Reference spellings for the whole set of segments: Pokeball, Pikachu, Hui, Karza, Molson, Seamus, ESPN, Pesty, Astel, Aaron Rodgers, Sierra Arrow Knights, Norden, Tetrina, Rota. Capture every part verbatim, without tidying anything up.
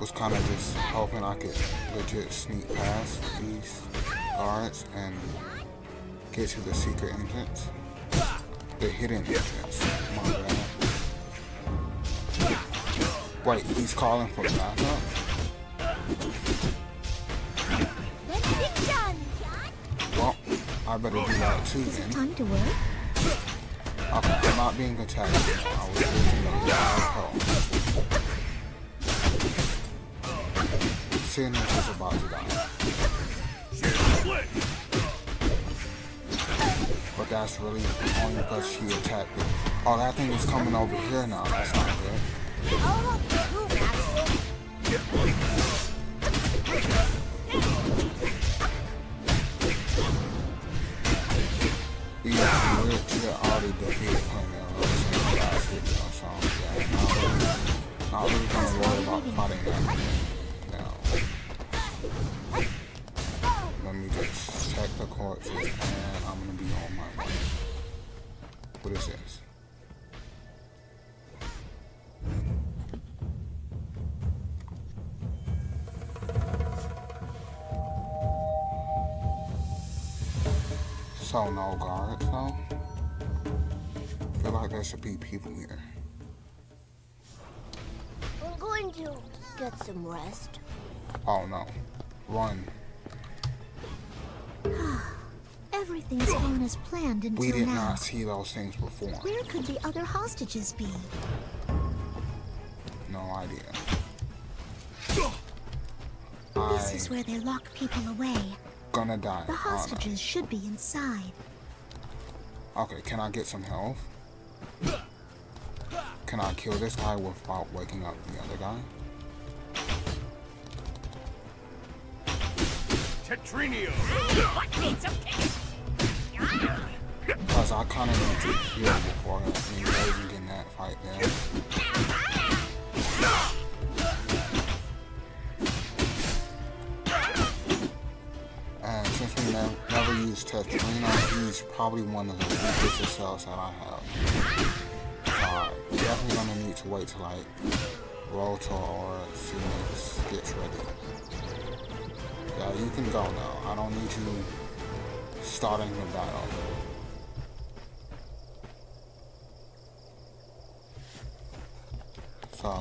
was kind of just hoping I could legit sneak past these guards and get to the secret entrance. The hidden entrance. My bad. Wait, he's calling for backup? Well, I better do that too then. Time to work? Okay, I'm not being attacked. I was losing the call. Seeing this is about to die. But that's really only because she attacked me. Oh, that thing is coming over here now. That's not good. We are already defeated Planet Earth. So, yeah, not really going to worry about fighting that. Let me just check the corpses and I'm gonna be on my way. What is this? So no guards though? I feel like there should be people here. I'm going to get some rest. Oh no. Run. Everything's going as planned until now. We did not see those things before. Where could the other hostages be? No idea. This I is where they lock people away. Gonna die. The hostages oh, no. should be inside. Okay, can I get some health? Can I kill this guy without waking up the other guy? Tetrina. Because I kind of need to heal before engaging in that fight there. And since we never, never use Tetrina, he's probably one of the weakest cells that I have. Uh, definitely going to need to wait till like Rota or Seamus gets ready. Yeah, you can go now. I don't need you starting the battle. So,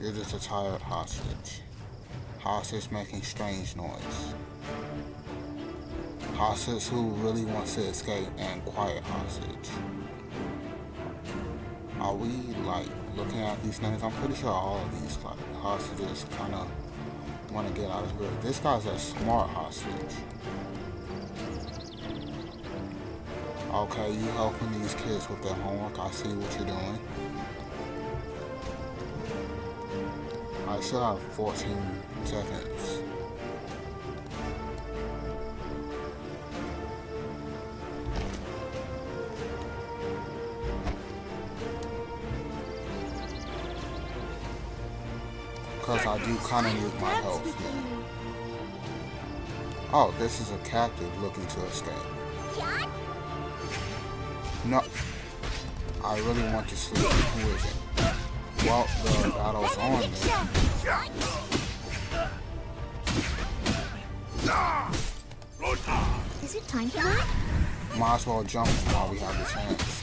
you're just a tired hostage. Hostage making strange noise. Hostage who really wants to escape and quiet hostage. Are we, like, looking at these names? I'm pretty sure all of these like, hostages kind of want to get out of here. This guy's a smart hostage. Okay, you helping these kids with their homework. I see what you're doing. I still have fourteen seconds. Because I do kind of need my help here. Oh, this is a captive looking to escape. No. I really want to sleep. Who is it? Well, the battle's on there. Is it time for that? Might as well jump while we have the chance.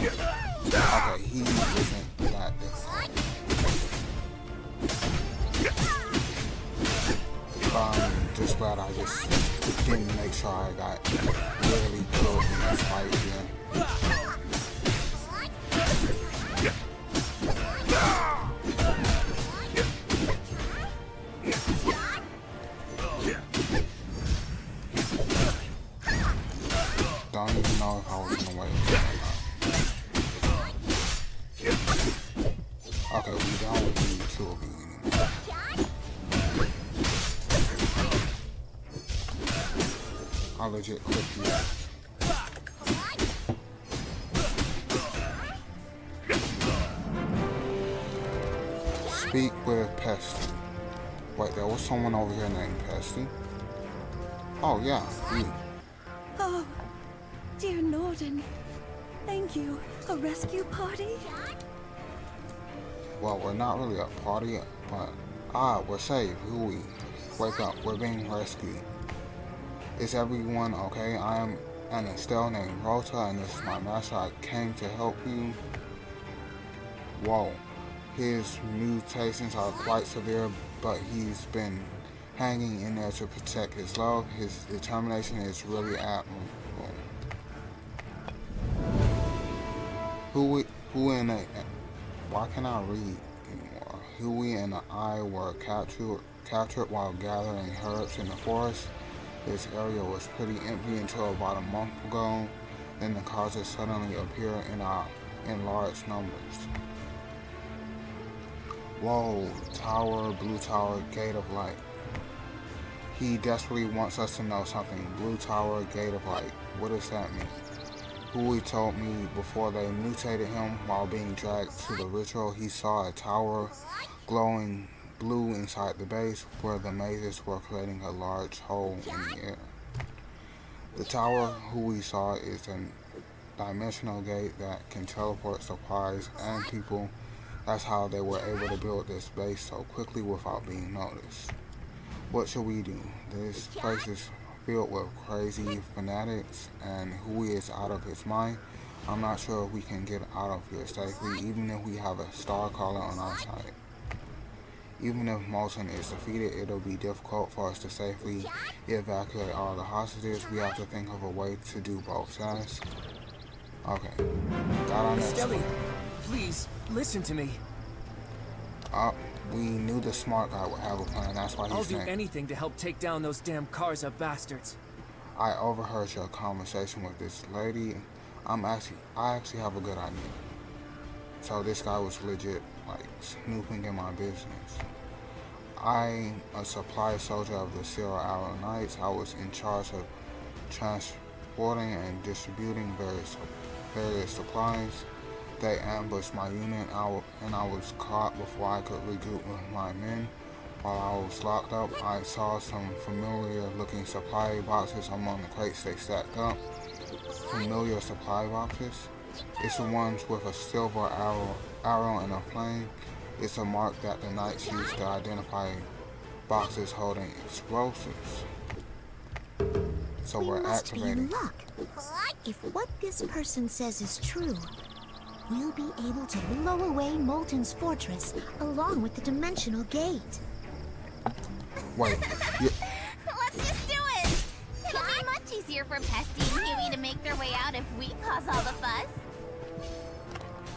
Okay, he isn't that different. I'm just glad I just didn't make sure I got really killed in that fight again. Don't even know if I was gonna wait for that. Okay, we don't need two of you. I legit clicked you. Speak with Pesty. Wait, there was someone over here named Pesty. Oh, yeah, you. Oh, dear Norden. Thank you. A rescue party? Well, we're not really a party, but ah, we're saved. Hui, wake up. We're being rescued. Is everyone okay? I am an Astel named Rota, and this is my master. I came to help you. Whoa. His mutations are quite severe, but he's been hanging in there to protect his love. His determination is really admirable. Who, who in a... Why can't I read anymore? Hui and I were captured, captured while gathering herbs in the forest. This area was pretty empty until about a month ago. Then the causes suddenly appear in our in large numbers. Whoa, tower, blue tower, gate of light. He desperately wants us to know something. Blue tower, gate of light. What does that mean? Hui told me before they mutated him while being dragged to the ritual, he saw a tower glowing blue inside the base where the mazes were creating a large hole in the air. The tower Hui saw is a dimensional gate that can teleport supplies and people. That's how they were able to build this base so quickly without being noticed. What should we do? This place is filled with crazy fanatics, and Hui is out of his mind. I'm not sure if we can get out of here safely, even if we have a star caller on our side. Even if Molson is defeated, it'll be difficult for us to safely evacuate all the hostages. We have to think of a way to do both sides. Okay. Got our next Stelly, please, listen to me. Uh, we knew the smart guy would have a plan, that's why he's I'll do saying, anything to help take down those damn Karza bastards. I overheard your conversation with this lady. I'm actually, I actually have a good idea. So this guy was legit, like, snooping in my business. I'm a supply soldier of the Sierra Arrow Knights. I was in charge of transporting and distributing various, various supplies. They ambushed my unit, and I was caught before I could regroup with my men. While I was locked up, I saw some familiar-looking supply boxes among the crates they stacked up. Familiar supply boxes? It's the ones with a silver arrow, arrow and a flame. It's a mark that the Knights used to identify boxes holding explosives. So we we're must activating. Be in luck. If what this person says is true, we'll be able to blow away Molten's fortress along with the dimensional gate. Wait. Yeah. Let's just do it! It'll be much easier for Pesty and Hui to make their way out if we cause all the fuss.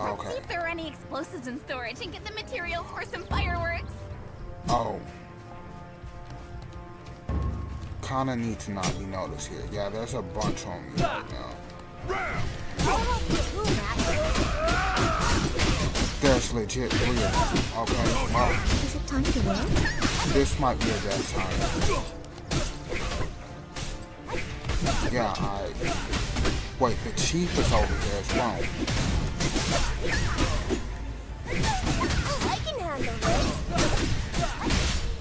Okay. Let's see if there are any explosives in storage and get the materials for some fireworks. Oh. Kinda need to not be noticed here. Yeah, there's a bunch on me right now. There's legit three of them. Okay, well, is it time to win? This might be a dead time. Yeah, I... Wait, the chief is over there as well. I can handle this.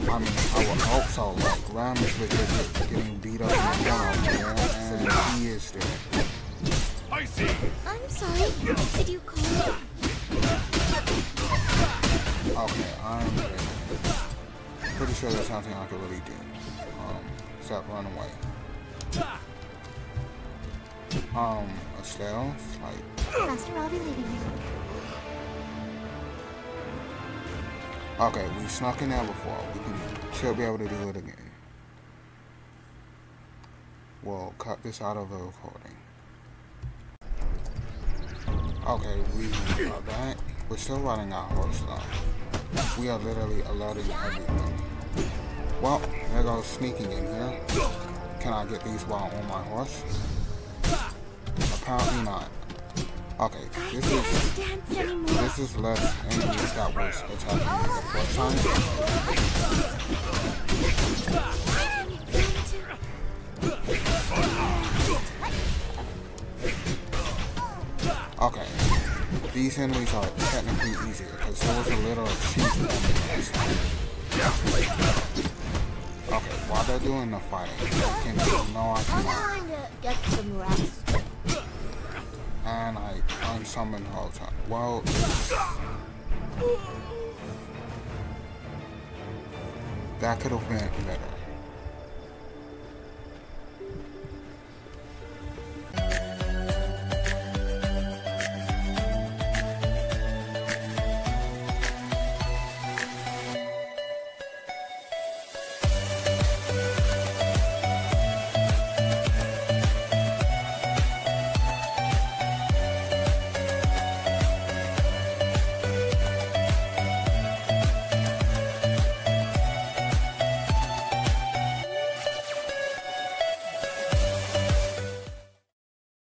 I mean, I would hope so. Like, Ram is legit getting beat up in the ground, man, and he is dead. I see. I'm sorry. Did you call me? Okay, I'm pretty sure there's nothing I could really do. Um, except run away. Um, Astel, like. Master, I'll be leaving you. Okay, we snuck in there before. We can should be able to do it again. We'll cut this out of the recording. Okay, we are back. We're still riding our horse though. We are literally alerting everyone. Well, there goes sneaking in here. Can I get these while on my horse? Apparently not. Okay, this is this is less enemies that was attacking me the first time. Okay, these enemies are technically easier because there was a little cheat on the Okay, while they're doing the fighting, I can no I can. I'm trying to get some rest. And I unsummoned Rota. Well, That could open it better.